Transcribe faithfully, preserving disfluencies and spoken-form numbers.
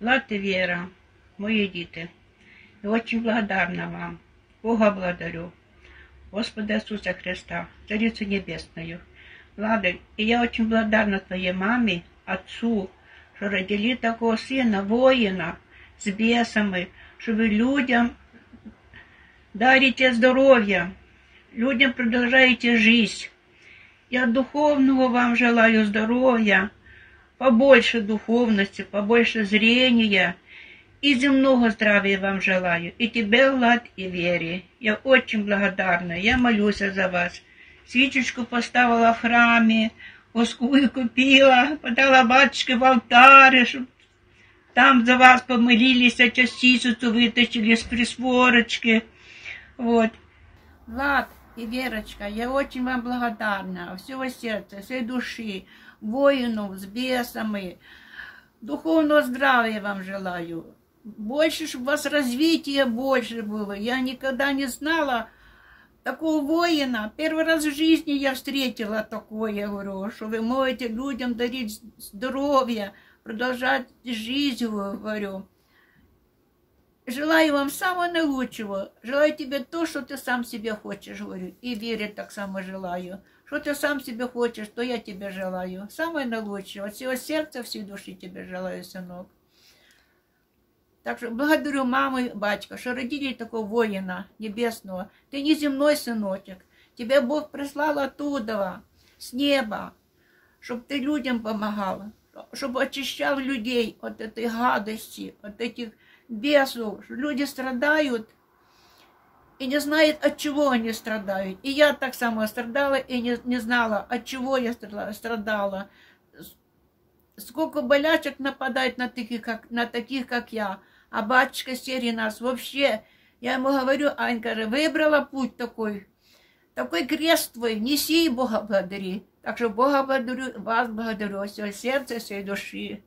Влад и Вера, мои дети, я очень благодарна вам, Бога благодарю, Господа Иисуса Христа, Царицу Небесную. Владик, и я очень благодарна твоей маме, отцу, что родили такого сына, воина, с бесами, чтобы людям дарите здоровье, людям продолжаете жизнь. Я духовного вам желаю здоровья, побольше духовности, побольше зрения и земного здравия вам желаю. И тебе, Влад, и Вере. Я очень благодарна, я молюсь за вас. Свечечку поставила в храме, воску купила, подала батюшке в алтарь, чтобы там за вас помолились, а частицу вытащили с присворочки. Вот. Влад и Верочка, я очень вам благодарна, всего сердца, всей души, воину с бесами. Духовного здравия вам желаю. Больше, чтобы у вас развития больше было. Я никогда не знала такого воина. Первый раз в жизни я встретила такое, я говорю, что вы можете людям дарить здоровье, продолжать жизнь, говорю. Желаю вам самого наилучшего. Желаю тебе то, что ты сам себе хочешь, говорю. И Вере так само желаю. Что ты сам себе хочешь, то я тебе желаю. Самое наилучшего. От всего сердца, всей души тебе желаю, сынок. Так что благодарю маму и батька, что родили такого воина небесного. Ты не земной сыночек. Тебя Бог прислал оттуда, с неба, чтобы ты людям помогала, чтобы очищал людей от этой гадости, от этих бесов. Люди страдают. И не знает, от чего они страдают. И я так само страдала, и не, не знала, от чего я страдала. Сколько болячек нападает на таких, как, на таких, как я. А батюшка серии нас вообще... Я ему говорю, Анька же выбрала путь такой. Такой крест твой, неси и Бога благодари. Так что Бога благодарю, вас благодарю, все сердце, всей души.